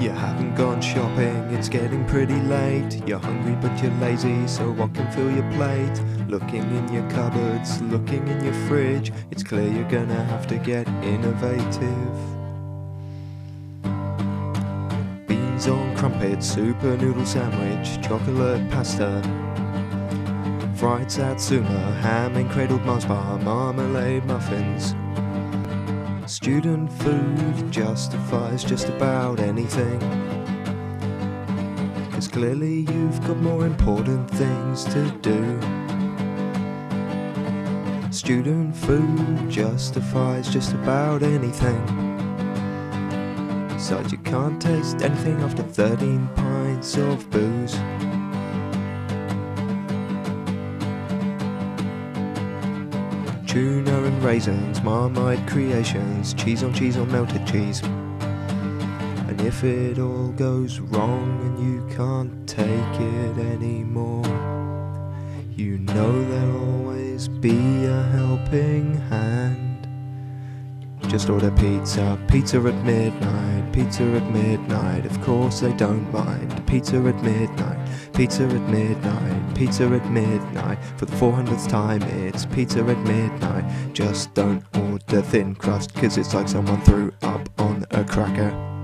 You haven't gone shopping, it's getting pretty late. You're hungry but you're lazy, so what can fill your plate? Looking in your cupboards, looking in your fridge, it's clear you're gonna have to get innovative. Beans on crumpets, soup and noodle sandwich, chocolate pasta, fried satsuma, ham and cradled Mars bar, marmalade muffins. Student food justifies just about anything, 'cause clearly you've got more important things to do. Student food justifies just about anything. Besides, you can't taste anything after 13 pints of booze. Tuna and raisins, Marmite creations, cheese on melted cheese. And if it all goes wrong and you can't take it anymore, you know there'll always be a helping hand. Just order pizza, pizza at midnight, pizza at midnight. Of course they don't mind, pizza at midnight. Pizza at midnight, pizza at midnight. For the 400th time it's pizza at midnight. Just don't order thin crust, 'cause it's like someone threw up on a cracker.